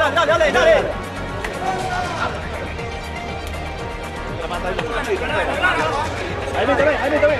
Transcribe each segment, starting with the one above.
dale. Ahí me tomé.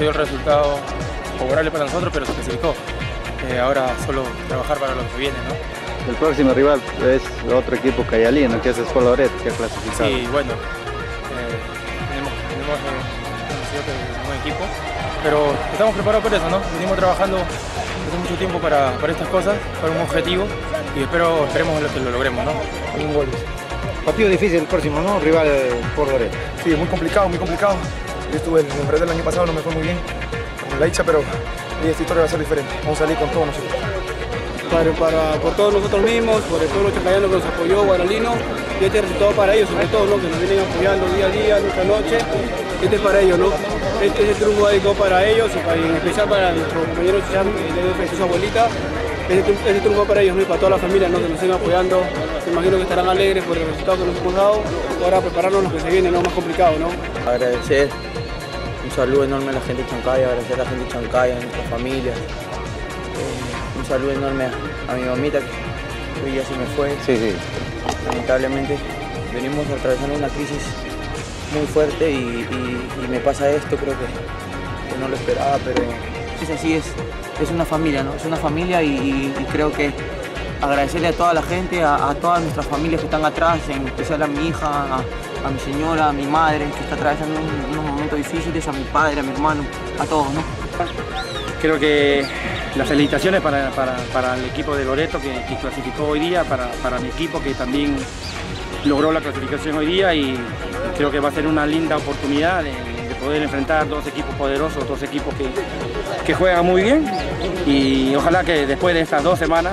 se dio el resultado favorable para nosotros, pero se clasificó. Ahora solo trabajar para lo que viene, ¿no? El próximo rival es otro equipo Cayalí, ¿no? Que es Follaret, que ha clasificado. Sí, bueno, tenemos un buen equipo, pero estamos preparados para eso, ¿no? Venimos trabajando hace mucho tiempo para estas cosas, para un objetivo, y esperemos que lo logremos, ¿no? Un gol. Partido difícil el próximo, ¿no? Rival Follaret. Sí, muy complicado, muy complicado. Yo estuve en el Loreto el año pasado, no me fue muy bien con la Icha, pero esta historia va a ser diferente. Vamos a salir con todos nosotros. Por todos nosotros mismos, por el pueblo chacayanos que nos apoyó, guaralino, y este resultado para ellos, sobre todo, ¿no? Que nos vienen apoyando día a día, noche a noche. Este es para ellos, ¿no? Este es el triunfo dedicado para ellos, en especial para nuestros compañeros de su abuelita. Este triunfo para ellos, ¿no? Y para toda la familia, ¿no? Que nos estén apoyando. Me imagino que estarán alegres por el resultado que nos hemos dado. Ahora prepararnos lo que se viene, ¿no? Más complicado, ¿no? Agradecer. Un saludo enorme a la gente de Chancay, agradecer a la gente de Chancay, a nuestras familias. Un saludo enorme a mi mamita, que hoy ya se me fue. Sí, sí. Lamentablemente venimos atravesando una crisis muy fuerte y me pasa esto, creo que no lo esperaba, pero es así, es una familia, ¿no? Es una familia y creo que agradecerle a toda la gente, a todas nuestras familias que están atrás, en especial a mi hija, a mi señora, a mi madre, que está atravesando unos momentos difíciles, a mi padre, a mi hermano, a todos, ¿no? Creo que las felicitaciones para el equipo de Loreto que clasificó hoy día, para mi equipo que también logró la clasificación hoy día, y creo que va a ser una linda oportunidad de poder enfrentar dos equipos poderosos, dos equipos que juegan muy bien, y ojalá que después de estas 2 semanas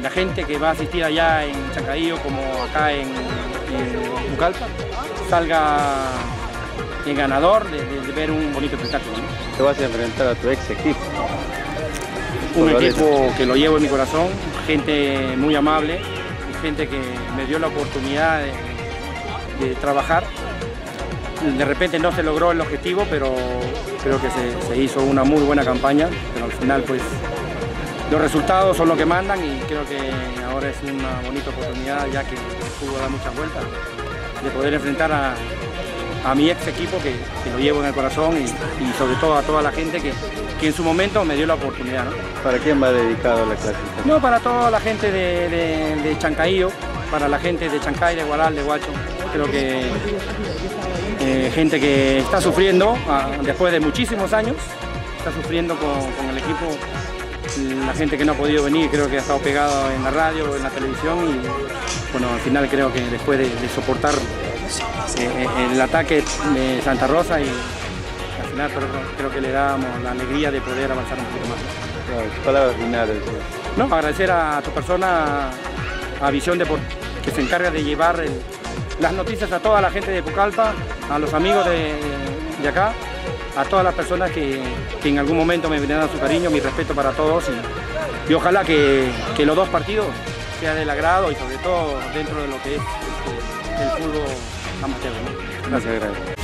la gente que va a asistir allá en Chancay como acá en Bucalpa salga el ganador de ver un bonito espectáculo, ¿no? Te vas a enfrentar a tu ex equipo. Un equipo que lo llevo en mi corazón, gente muy amable, gente que me dio la oportunidad de trabajar. De repente no se logró el objetivo, pero creo que se hizo una muy buena campaña, pero al final pues los resultados son lo que mandan, y creo que ahora es una bonita oportunidad, ya que el fútbol da muchas vueltas, de poder enfrentar a mi ex equipo que lo llevo en el corazón, y sobre todo a toda la gente que en su momento me dio la oportunidad, ¿no? ¿Para quién va dedicado la clasificación? No, para toda la gente de Chancayío, para la gente de Chancay, de Guadal, de Huacho. Creo que gente que está sufriendo después de muchísimos años, está sufriendo con el equipo. La gente que no ha podido venir, creo que ha estado pegado en la radio, en la televisión, y bueno, al final creo que después de soportar el ataque de Santa Rosa, y al final creo que le damos la alegría de poder avanzar un poquito más. Palabras finales. No, agradecer a tu persona, a Visión Deportes, que se encarga de llevar las noticias a toda la gente de Pucallpa, a los amigos de acá, a todas las personas que en algún momento me brindaron su cariño, mi respeto para todos, y ojalá que los 2 partidos sean del agrado, y sobre todo dentro de lo que es el fútbol amateur, ¿no? Gracias.